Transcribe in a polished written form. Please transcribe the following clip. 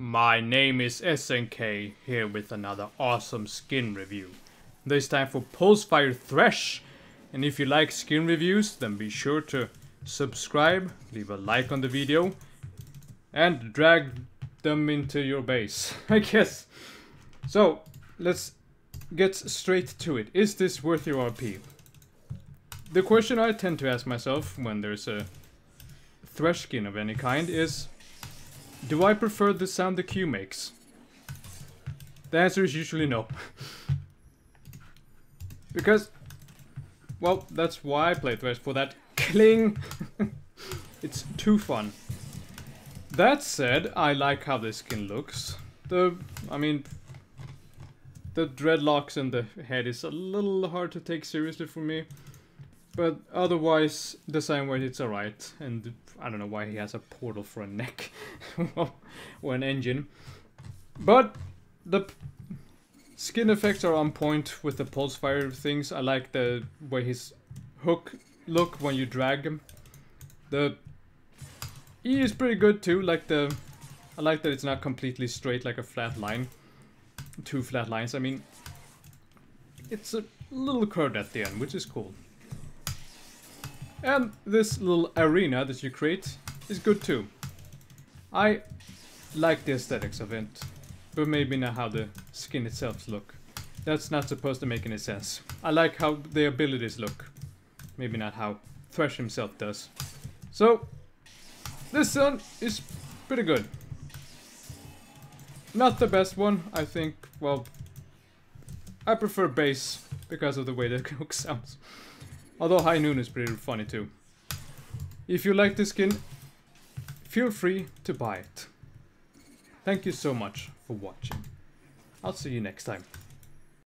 My name is SNK, here with another awesome skin review. This time for Pulsefire Thresh. And if you like skin reviews, then be sure to subscribe, leave a like on the video, and drag them into your base, I guess. So, let's get straight to it. Is this worth your RP? The question I tend to ask myself when there's a Thresh skin of any kind is, do I prefer the sound the Q makes? The answer is usually no. Because, well, that's why I play Thresh, for that Kling. It's too fun. That said, I like how this skin looks. The dreadlocks and the head is a little hard to take seriously for me. But otherwise, design-wise, it's alright. And I don't know why he has a portal for a neck or an engine. But the skin effects are on point with the Pulsefire things. I like the way his hook look when you drag him. The E is pretty good too. I like that it's not completely straight like a flat line. Two flat lines, I mean. It's a little curved at the end, which is cool. And this little arena that you create is good too. I like the aesthetics of it, but maybe not how the skin itself look. That's not supposed to make any sense. I like how the abilities look, maybe not how Thresh himself does. So, this one is pretty good. Not the best one, I think. Well, I prefer bass because of the way the hook sounds. Although High Noon is pretty funny too. If you like this skin, feel free to buy it. Thank you so much for watching. I'll see you next time.